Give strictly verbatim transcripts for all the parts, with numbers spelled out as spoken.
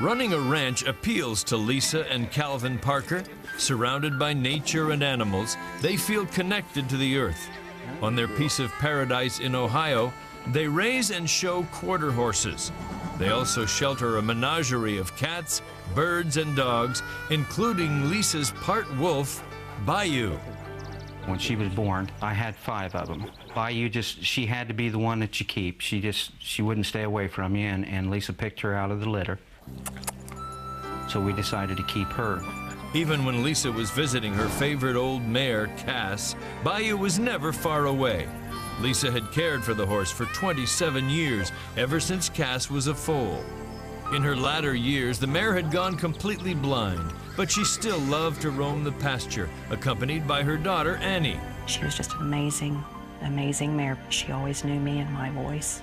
Running a ranch appeals to Lisa and Calvin Parker. Surrounded by nature and animals, they feel connected to the earth. On their piece of paradise in Ohio, they raise and show quarter horses. They also shelter a menagerie of cats, birds, and dogs, including Lisa's part wolf, Bayou. When she was born, I had five of them. Bayou just, she had to be the one that you keep. She just, she wouldn't stay away from you, and, and Lisa picked her out of the litter. So we decided to keep her. Even when Lisa was visiting her favorite old mare, Cass, Bayou was never far away. Lisa had cared for the horse for twenty-seven years, ever since Cass was a foal. In her latter years, the mare had gone completely blind, but she still loved to roam the pasture, accompanied by her daughter, Annie. She was just an amazing, amazing mare. She always knew me and my voice.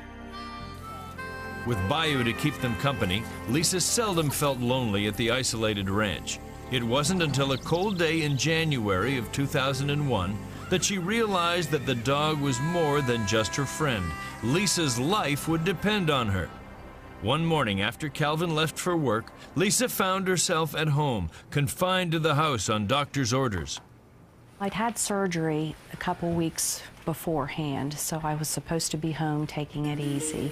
With Bayou to keep them company, Lisa seldom felt lonely at the isolated ranch. It wasn't until a cold day in January of two thousand one that she realized that the dog was more than just her friend. Lisa's life would depend on her. One morning after Calvin left for work, Lisa found herself at home, confined to the house on doctor's orders. I'd had surgery a couple weeks beforehand, so I was supposed to be home taking it easy.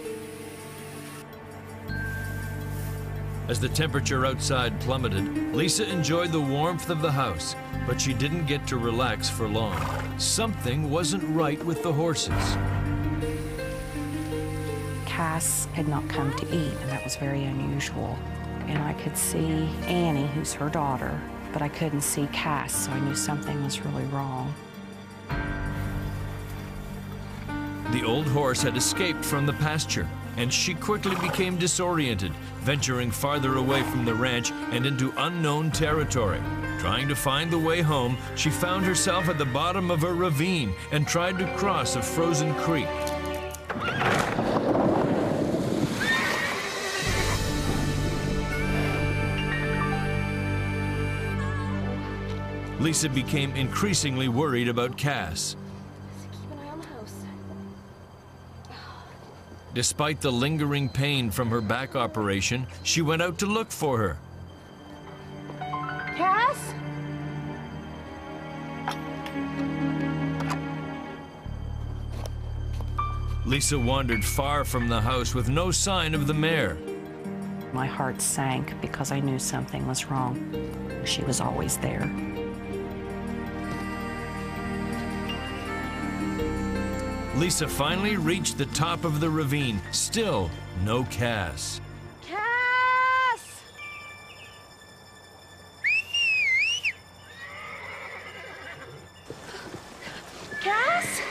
As the temperature outside plummeted, Lisa enjoyed the warmth of the house, but she didn't get to relax for long. Something wasn't right with the horses. Cass had not come to eat, and that was very unusual. And I could see Annie, who's her daughter, but I couldn't see Cass, so I knew something was really wrong. The old horse had escaped from the pasture, and she quickly became disoriented, venturing farther away from the ranch and into unknown territory. Trying to find the way home, she found herself at the bottom of a ravine and tried to cross a frozen creek. Lisa became increasingly worried about Cass. Despite the lingering pain from her back operation, she went out to look for her. Cass? Lisa wandered far from the house with no sign of the mare. My heart sank because I knew something was wrong. She was always there. Lisa finally reached the top of the ravine. Still, no Cass. Cass! Cass?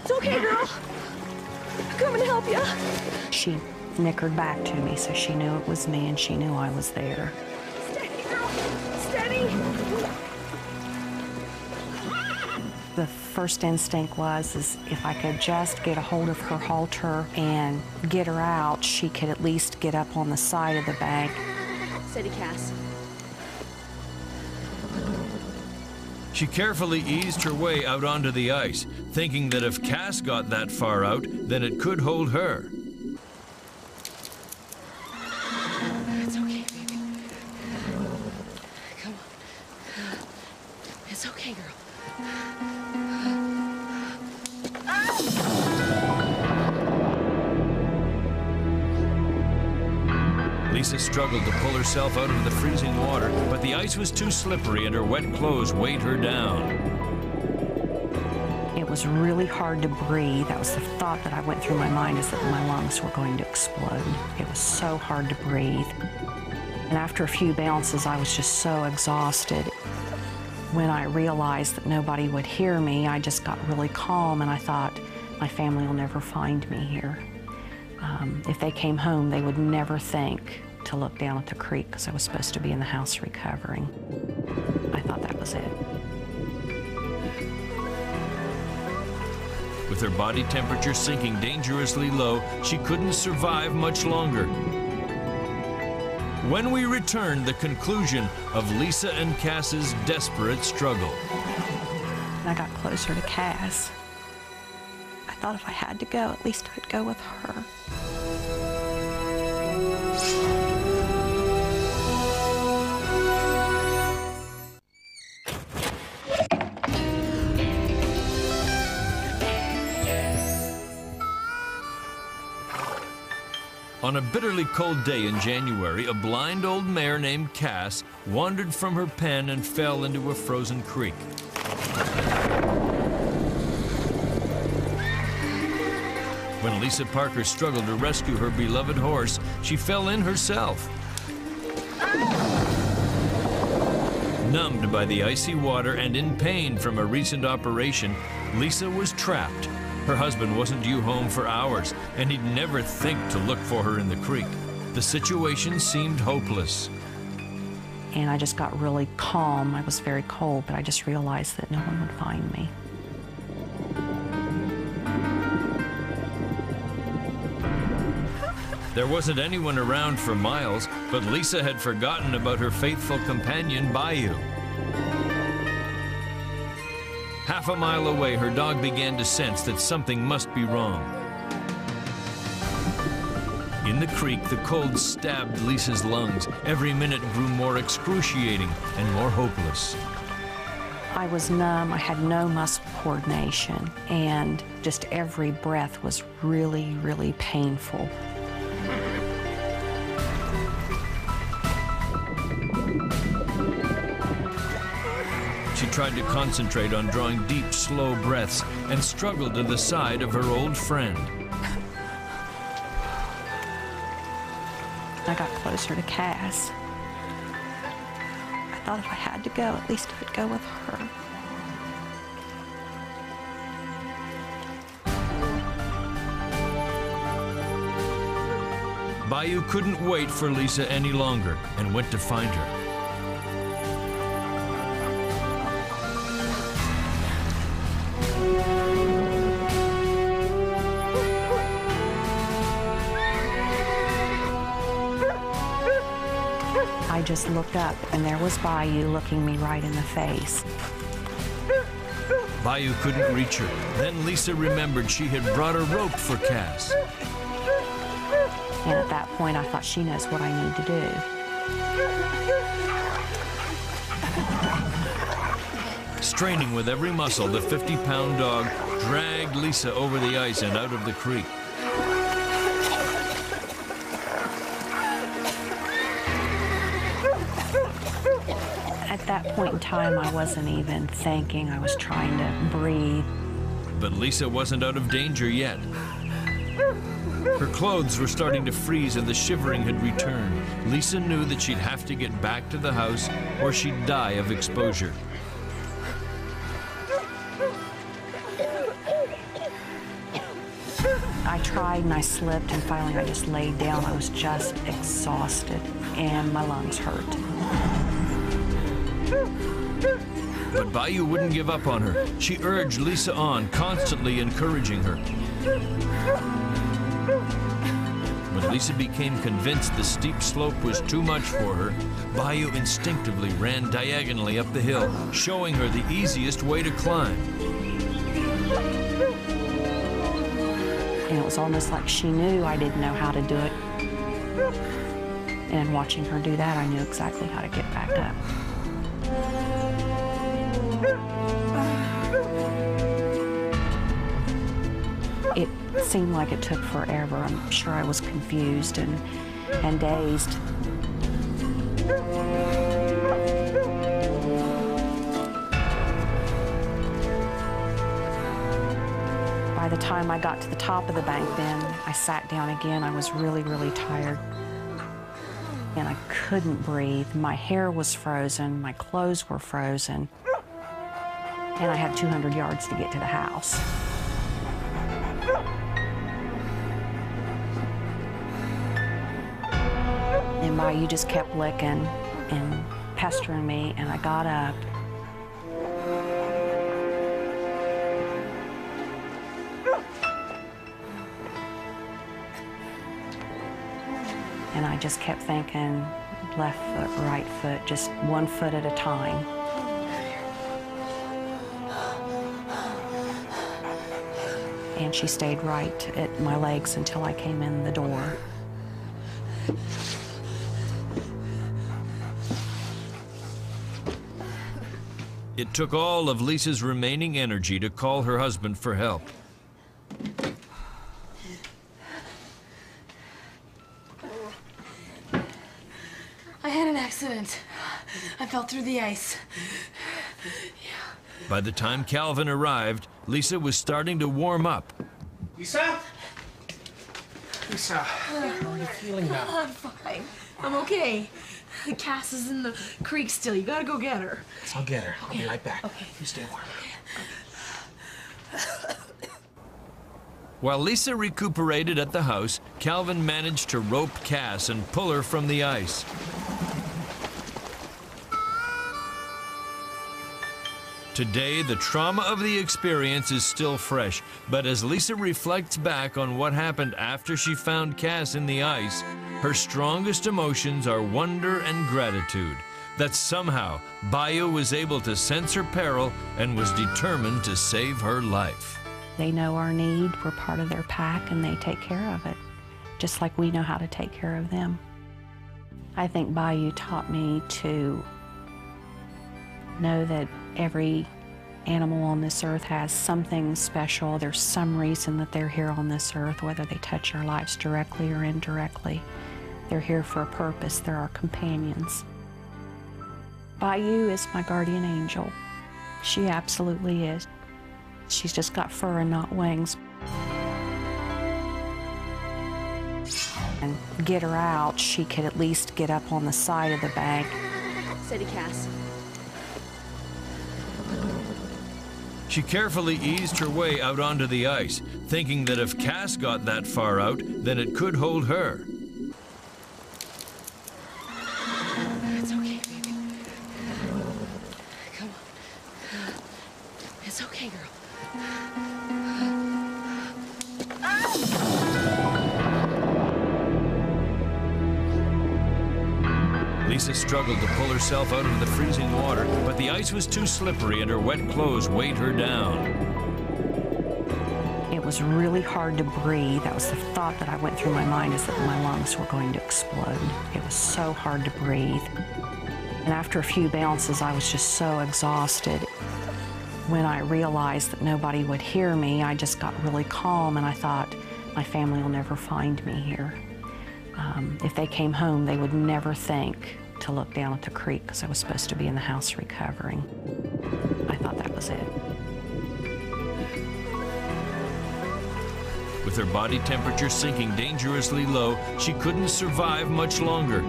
It's okay, girl. I'll come and help you. She nickered back to me, so she knew it was me, and she knew I was there. Steady, girl. Steady. The first instinct was is if I could just get a hold of her halter and get her out, she could at least get up on the side of the bank. Steady, Cass. She carefully eased her way out onto the ice, thinking that if Cass got that far out, then it could hold her. It's okay, baby. Come on. It's okay, girl. Lisa struggled to pull herself out of the freezing water, but the ice was too slippery and her wet clothes weighed her down. It was really hard to breathe. That was the thought that I went through my mind, is that my lungs were going to explode. It was so hard to breathe. And after a few bounces, I was just so exhausted. When I realized that nobody would hear me, I just got really calm, and I thought, my family will never find me here. Um, if they came home, they would never think to look down at the creek, because I was supposed to be in the house recovering. I thought that was it. With her body temperature sinking dangerously low, she couldn't survive much longer. When we return, the conclusion of Lisa and Cass's desperate struggle. I got closer to Cass. I thought if I had to go, at least I'd go with her. On a bitterly cold day in January, a blind old mare named Cass wandered from her pen and fell into a frozen creek. When Lisa Parker struggled to rescue her beloved horse, she fell in herself. Numbed by the icy water and in pain from a recent operation, Lisa was trapped. Her husband wasn't due home for hours, and he'd never think to look for her in the creek. The situation seemed hopeless. And I just got really calm. I was very cold, but I just realized that no one would find me. There wasn't anyone around for miles, but Lisa had forgotten about her faithful companion, Bayou. Half a mile away, her dog began to sense that something must be wrong. In the creek, the cold stabbed Lisa's lungs. Every minute grew more excruciating and more hopeless. I was numb. I had no muscle coordination, and just every breath was really, really painful. She tried to concentrate on drawing deep, slow breaths and struggled to the side of her old friend. I got closer to Cass. I thought if I had to go, at least I could go with her. Bayou couldn't wait for Lisa any longer and went to find her. I just looked up, and there was Bayou looking me right in the face. Bayou couldn't reach her. Then Lisa remembered she had brought a rope for Cass. And at that point, I thought, she knows what I need to do. Straining with every muscle, the fifty-pound dog dragged Lisa over the ice and out of the creek. At that point in time, I wasn't even thinking. I was trying to breathe. But Lisa wasn't out of danger yet. Her clothes were starting to freeze and the shivering had returned. Lisa knew that she'd have to get back to the house or she'd die of exposure. I tried and I slipped, and finally I just laid down. I was just exhausted and my lungs hurt. But Bayou wouldn't give up on her. She urged Lisa on, constantly encouraging her. When Lisa became convinced the steep slope was too much for her, Bayou instinctively ran diagonally up the hill, showing her the easiest way to climb. And it was almost like she knew I didn't know how to do it. And watching her do that, I knew exactly how to get back up. It seemed like it took forever. I'm sure I was confused and, and dazed. By the time I got to the top of the bank then, I sat down again. I was really, really tired. And I couldn't breathe. My hair was frozen. My clothes were frozen. And I had two hundred yards to get to the house. And Bayou just kept licking and pestering me, and I got up. And I just kept thinking, left foot, right foot, just one foot at a time. And she stayed right at my legs until I came in the door. It took all of Lisa's remaining energy to call her husband for help. accident. I fell through the ice. Yeah. By the time Calvin arrived, Lisa was starting to warm up. Lisa? Lisa, how are you feeling now? Oh, I'm fine. I'm okay. Cass is in the creek still. You gotta go get her. I'll get her. Okay. I'll be right back. Okay. You stay warm. Okay. While Lisa recuperated at the house, Calvin managed to rope Cass and pull her from the ice. Today, the trauma of the experience is still fresh, but as Lisa reflects back on what happened after she found Cass in the ice, her strongest emotions are wonder and gratitude that somehow Bayou was able to sense her peril and was determined to save her life. They know our need, we're part of their pack, and they take care of it, just like we know how to take care of them. I think Bayou taught me to know that every animal on this earth has something special. There's some reason that they're here on this earth, whether they touch our lives directly or indirectly. They're here for a purpose. They're our companions. Bayou is my guardian angel. She absolutely is. She's just got fur and not wings. And get her out, she could at least get up on the side of the bank. Said to Cass. She carefully eased her way out onto the ice, thinking that if Cass got that far out, then it could hold her. It's okay, baby. Come on. It's okay, girl. Lisa struggled to pull herself out of the freezing water, but the ice was too slippery and her wet clothes weighed her down. It was really hard to breathe. That was the thought that I went through my mind, is that my lungs were going to explode. It was so hard to breathe. And after a few bounces, I was just so exhausted. When I realized that nobody would hear me, I just got really calm, and I thought, my family will never find me here. Um, if they came home, they would never think to look down at the creek, because I was supposed to be in the house recovering. I thought that was it. With her body temperature sinking dangerously low, she couldn't survive much longer.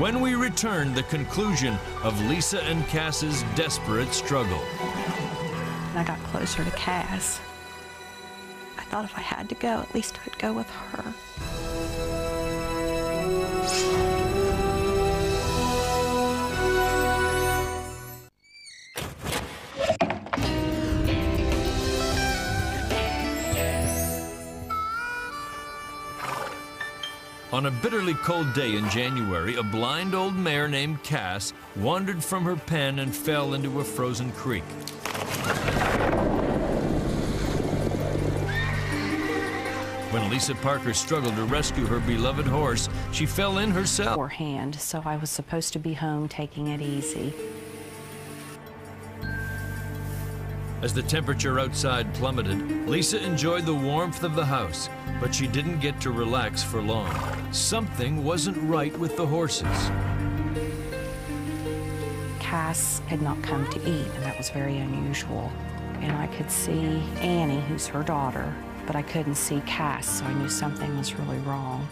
When we return, the conclusion of Lisa and Cass's desperate struggle. I got closer to Cass. I thought if I had to go, at least I'd go with her. On a bitterly cold day in January, a blind old mare named Cass wandered from her pen and fell into a frozen creek. When Lisa Parker struggled to rescue her beloved horse, she fell in herself. Beforehand, so I was supposed to be home taking it easy. As the temperature outside plummeted, Lisa enjoyed the warmth of the house, but she didn't get to relax for long. Something wasn't right with the horses. Cass had not come to eat, and that was very unusual. And I could see Annie, who's her daughter, but I couldn't see Cass, so I knew something was really wrong.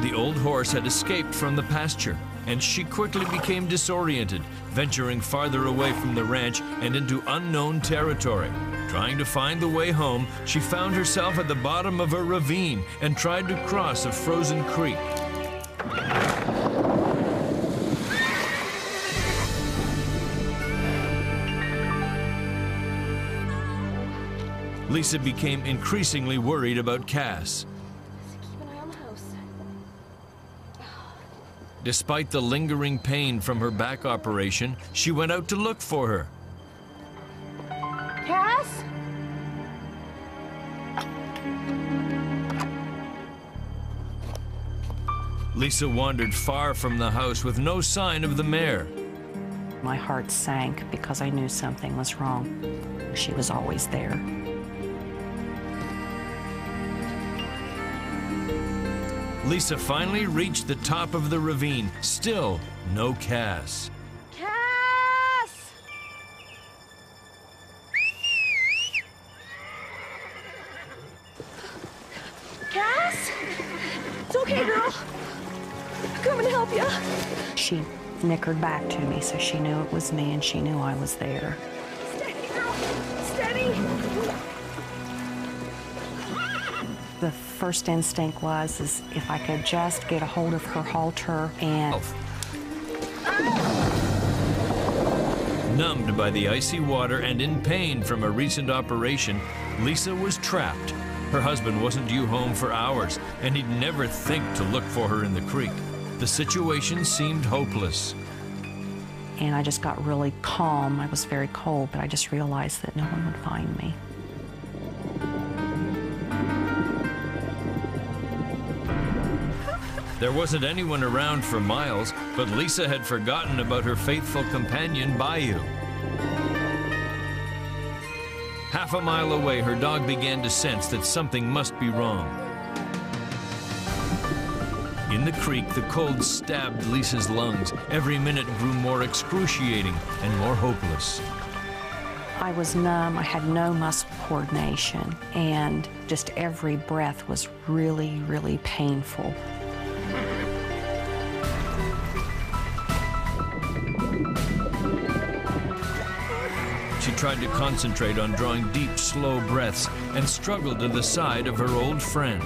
The old horse had escaped from the pasture, and she quickly became disoriented, venturing farther away from the ranch and into unknown territory. Trying to find the way home, she found herself at the bottom of a ravine and tried to cross a frozen creek. Lisa became increasingly worried about Cass. Despite the lingering pain from her back operation, she went out to look for her. Cass? Lisa wandered far from the house with no sign of the mare. My heart sank because I knew something was wrong. She was always there. Lisa finally reached the top of the ravine. Still, no Cass. Cass! Cass? It's okay, girl. I'll come and help you. She nickered back to me, so she knew it was me and she knew I was there. Steady, girl. Steady. The first instinct was is if I could just get a hold of her halter and... Oh. Ah! Numbed by the icy water and in pain from a recent operation, Lisa was trapped. Her husband wasn't due home for hours, and he'd never think to look for her in the creek. The situation seemed hopeless. And I just got really calm. I was very cold, but I just realized that no one would find me. There wasn't anyone around for miles, but Lisa had forgotten about her faithful companion, Bayou. Half a mile away, her dog began to sense that something must be wrong. In the creek, the cold stabbed Lisa's lungs. Every minute grew more excruciating and more hopeless. I was numb, I had no muscle coordination, and just every breath was really, really painful. She tried to concentrate on drawing deep, slow breaths and struggled to the side of her old friend.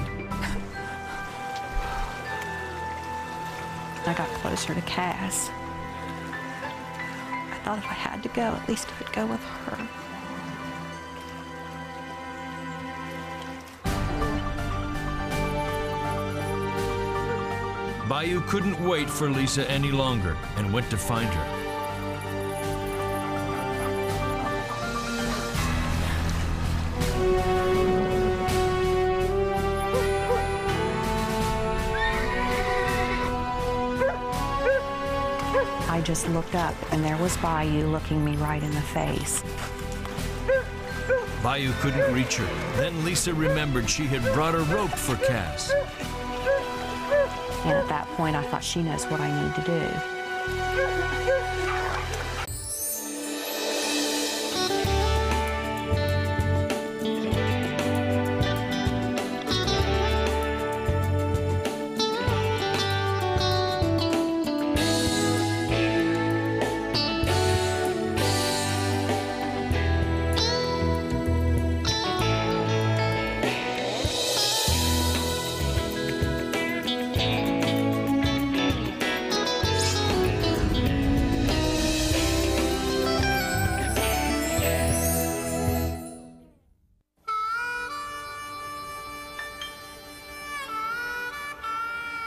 I got closer to Cass. I thought if I had to go, at least I would go with her. Bayou couldn't wait for Lisa any longer and went to find her. I just looked up and there was Bayou looking me right in the face. Bayou couldn't reach her. Then Lisa remembered she had brought a rope for Cass. And at that point, I thought, she knows what I need to do.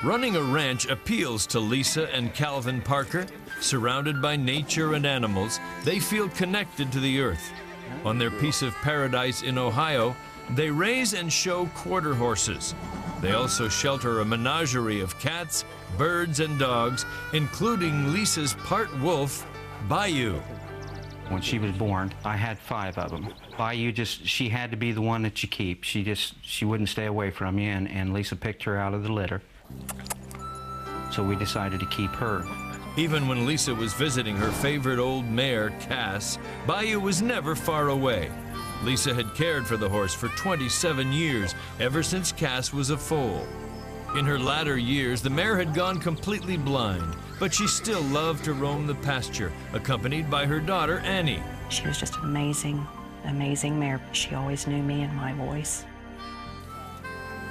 Running a ranch appeals to Lisa and Calvin Parker. Surrounded by nature and animals, they feel connected to the earth. On their piece of paradise in Ohio, they raise and show quarter horses. They also shelter a menagerie of cats, birds, and dogs, including Lisa's part wolf, Bayou. When she was born, I had five of them. Bayou just, she had to be the one that you keep. She just, she wouldn't stay away from you, and, and Lisa picked her out of the litter. So we decided to keep her. Even when Lisa was visiting her favorite old mare, Cass, Bayou was never far away. Lisa had cared for the horse for twenty-seven years, ever since Cass was a foal. In her latter years, the mare had gone completely blind, but she still loved to roam the pasture, accompanied by her daughter, Annie. She was just an amazing, amazing mare. She always knew me and my voice.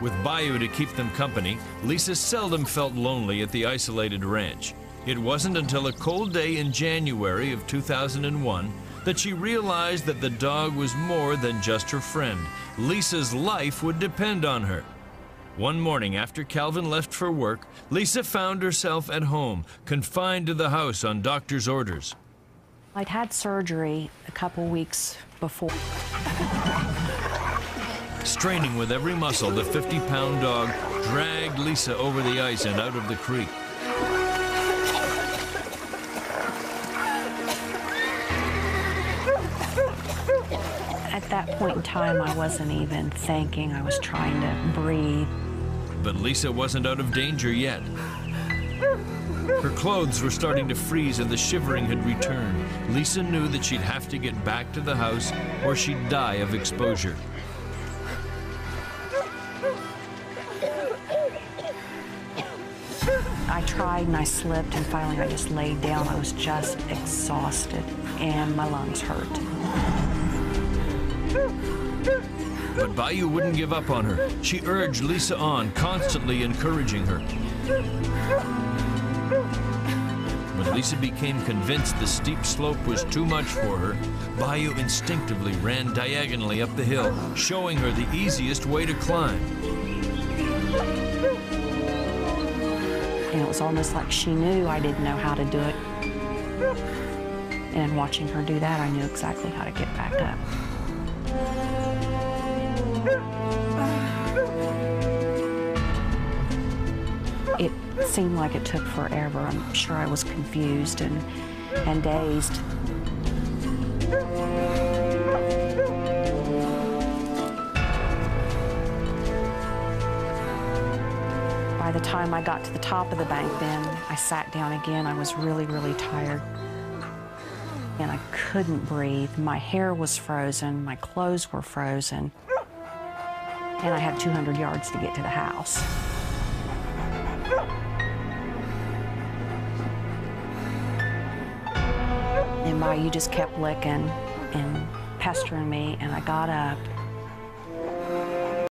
With Bayou to keep them company, Lisa seldom felt lonely at the isolated ranch. It wasn't until a cold day in January of two thousand one that she realized that the dog was more than just her friend. Lisa's life would depend on her. One morning after Calvin left for work, Lisa found herself at home, confined to the house on doctor's orders. I'd had surgery a couple weeks before. Straining with every muscle, the fifty-pound dog dragged Lisa over the ice and out of the creek. At that point in time, I wasn't even thinking. I was trying to breathe. but Lisa wasn't out of danger yet. Her clothes were starting to freeze and the shivering had returned. Lisa knew that she'd have to get back to the house or she'd die of exposure. I tried and I slipped and finally I just laid down. I was just exhausted and my lungs hurt. But Bayou wouldn't give up on her. She urged Lisa on, constantly encouraging her. When Lisa became convinced the steep slope was too much for her, Bayou instinctively ran diagonally up the hill, showing her the easiest way to climb. And it was almost like she knew I didn't know how to do it. And watching her do that, I knew exactly how to get back up. It seemed like it took forever. I'm sure I was confused and, and dazed. By the time I got to the top of the bank then, I sat down again. I was really, really tired. And I couldn't breathe. My hair was frozen. My clothes were frozen. And I had two hundred yards to get to the house. And Bayou just kept licking and pestering me, and I got up